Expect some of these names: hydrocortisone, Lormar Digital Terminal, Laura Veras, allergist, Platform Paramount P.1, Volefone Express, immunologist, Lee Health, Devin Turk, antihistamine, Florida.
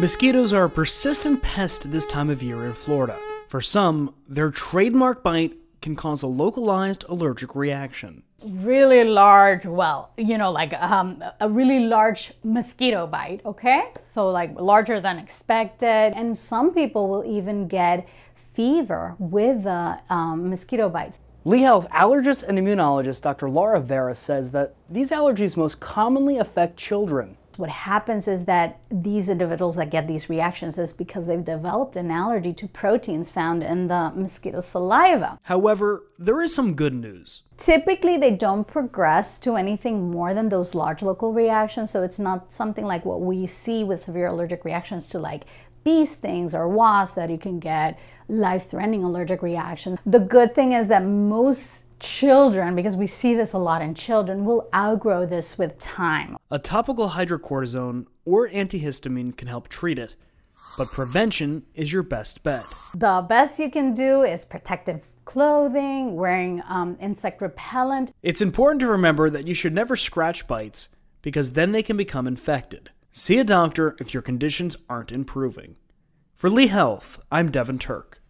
Mosquitoes are a persistent pest this time of year in Florida. For some, their trademark bite can cause a localized allergic reaction. Really large, well, you know, like a really large mosquito bite, okay? So like larger than expected. And some people will even get fever with mosquito bites. Lee Health allergist and immunologist Dr. Laura Veras says that these allergies most commonly affect children. What happens is that these individuals that get these reactions is because they've developed an allergy to proteins found in the mosquito saliva. However, there is some good news. Typically, they don't progress to anything more than those large local reactions, so it's not something like what we see with severe allergic reactions to like bee stings or wasps that you can get life-threatening allergic reactions. The good thing is that most children, because we see this a lot in children, will outgrow this with time. A topical hydrocortisone or antihistamine can help treat it, but prevention is your best bet. The best you can do is protective clothing, wearing insect repellent. It's important to remember that you should never scratch bites because then they can become infected. See a doctor if your conditions aren't improving. For Lee Health, I'm Devin Turk.